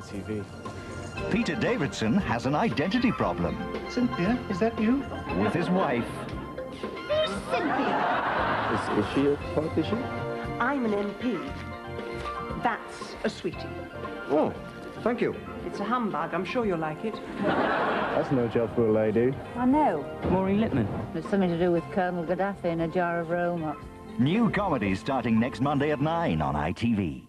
ITV. Peter Davison has an identity problem. Cynthia, is that you? With his wife. Who's Cynthia? Is she a politician? I'm an MP. That's a sweetie. Oh, thank you. It's a humbug. I'm sure you'll like it. That's no job for a lady. I know. Maureen Lipman. It's something to do with Colonel Gaddafi and a jar of Roma. New comedy starting next Monday at 9 on ITV.